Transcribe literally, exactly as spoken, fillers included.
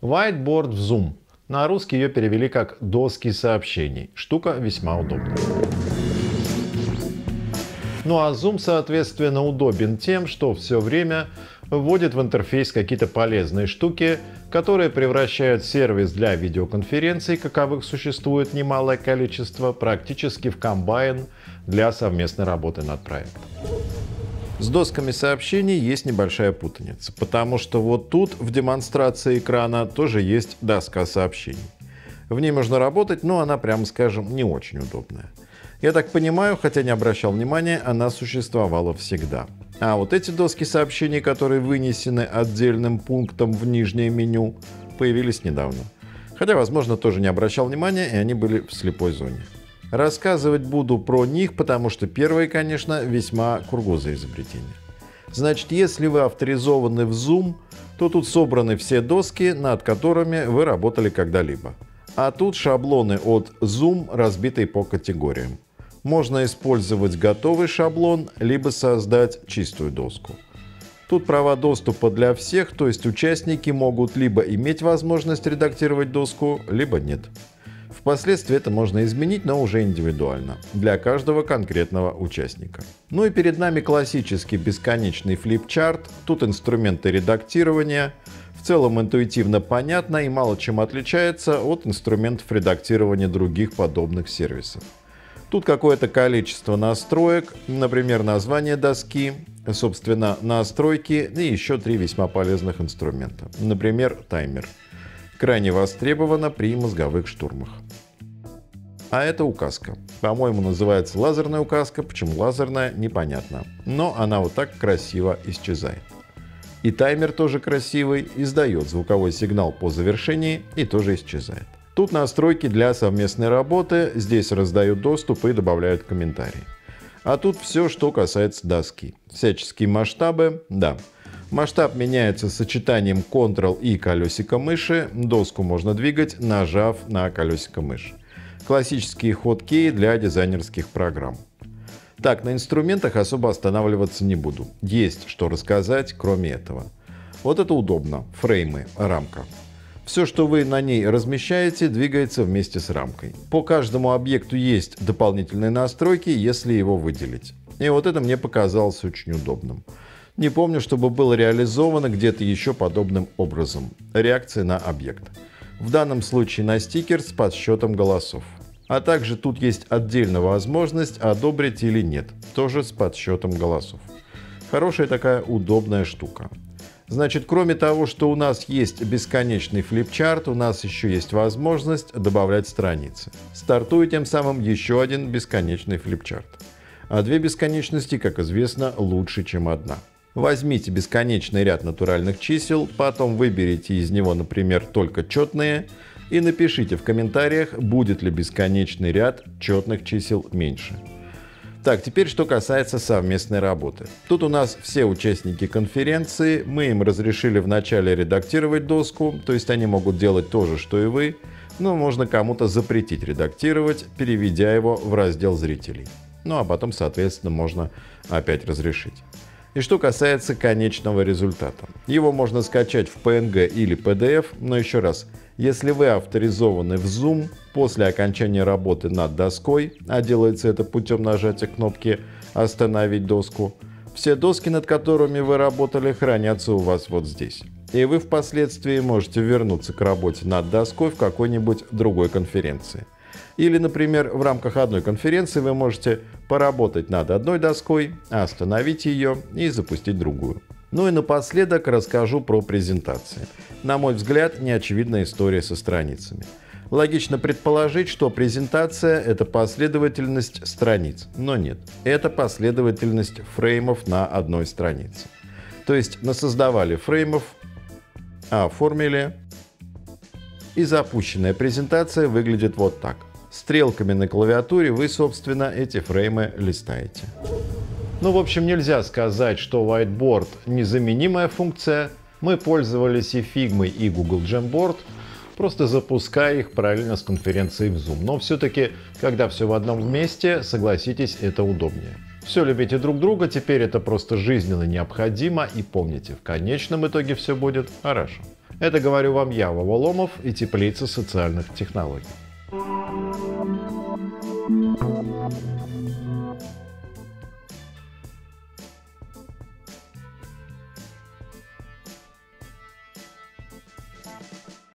Whiteboard в Zoom. На русский ее перевели как «доски сообщений». Штука весьма удобная. Ну а Zoom, соответственно, удобен тем, что все время вводит в интерфейс какие-то полезные штуки, которые превращают сервис для видеоконференций, каковых существует немалое количество, практически в комбайн для совместной работы над проектом. С досками сообщений есть небольшая путаница, потому что вот тут в демонстрации экрана тоже есть доска сообщений. В ней можно работать, но она, прямо скажем, не очень удобная. Я так понимаю, хотя не обращал внимания, она существовала всегда. А вот эти доски сообщений, которые вынесены отдельным пунктом в нижнее меню, появились недавно. Хотя, возможно, тоже не обращал внимания, и они были в слепой зоне. Рассказывать буду про них, потому что первые, конечно, весьма кургузое изобретение. Значит, если вы авторизованы в Zoom, то тут собраны все доски, над которыми вы работали когда-либо. А тут шаблоны от Zoom, разбитые по категориям. Можно использовать готовый шаблон, либо создать чистую доску. Тут права доступа для всех, то есть участники могут либо иметь возможность редактировать доску, либо нет. Впоследствии это можно изменить, но уже индивидуально, для каждого конкретного участника. Ну и перед нами классический бесконечный флипчарт, тут инструменты редактирования. В целом интуитивно понятно и мало чем отличается от инструментов редактирования других подобных сервисов. Тут какое-то количество настроек, например, название доски, собственно, настройки и еще три весьма полезных инструмента, например, таймер. Крайне востребовано при мозговых штурмах. А это указка. По-моему, называется лазерная указка, почему лазерная, непонятно. Но она вот так красиво исчезает. И таймер тоже красивый, издает звуковой сигнал по завершении и тоже исчезает. Тут настройки для совместной работы, здесь раздают доступ и добавляют комментарии. А тут все, что касается доски. Всяческие масштабы, да. Масштаб меняется сочетанием Ctrl и колесика мыши. Доску можно двигать, нажав на колесико мыши. Классические хоткеи для дизайнерских программ. Так, на инструментах особо останавливаться не буду. Есть что рассказать, кроме этого. Вот это удобно. Фреймы, рамка. Все, что вы на ней размещаете, двигается вместе с рамкой. По каждому объекту есть дополнительные настройки, если его выделить. И вот это мне показалось очень удобным. Не помню, чтобы было реализовано где-то еще подобным образом. Реакция на объект. В данном случае на стикер с подсчетом голосов. А также тут есть отдельная возможность одобрить или нет. Тоже с подсчетом голосов. Хорошая такая удобная штука. Значит, кроме того, что у нас есть бесконечный флипчарт, у нас еще есть возможность добавлять страницы. Стартует тем самым еще один бесконечный флипчарт. А две бесконечности, как известно, лучше, чем одна. Возьмите бесконечный ряд натуральных чисел, потом выберите из него, например, только четные и напишите в комментариях, будет ли бесконечный ряд четных чисел меньше. Так, теперь что касается совместной работы. Тут у нас все участники конференции, мы им разрешили вначале редактировать доску, то есть они могут делать то же, что и вы, но можно кому-то запретить редактировать, переведя его в раздел зрителей. Ну а потом, соответственно, можно опять разрешить. И что касается конечного результата. Его можно скачать в пэ эн гэ или пэ дэ эф, но еще раз, если вы авторизованы в Zoom, после окончания работы над доской, а делается это путем нажатия кнопки «Остановить доску», все доски, над которыми вы работали, хранятся у вас вот здесь. И вы впоследствии можете вернуться к работе над доской в какой-нибудь другой конференции. Или, например, в рамках одной конференции вы можете поработать над одной доской, остановить ее и запустить другую. Ну и напоследок расскажу про презентации. На мой взгляд, неочевидная история со страницами. Логично предположить, что презентация — это последовательность страниц, но нет. Это последовательность фреймов на одной странице. То есть насоздавали фреймов, оформили, и запущенная презентация выглядит вот так. Стрелками на клавиатуре вы, собственно, эти фреймы листаете. Ну, в общем, нельзя сказать, что Whiteboard — незаменимая функция. Мы пользовались и Figma, и Google Jamboard, просто запуская их параллельно с конференцией в Zoom. Но все-таки, когда все в одном месте, согласитесь, это удобнее. Все, любите друг друга, теперь это просто жизненно необходимо. И помните, в конечном итоге все будет хорошо. Это говорю вам я, Ваволомов, и Теплица социальных технологий.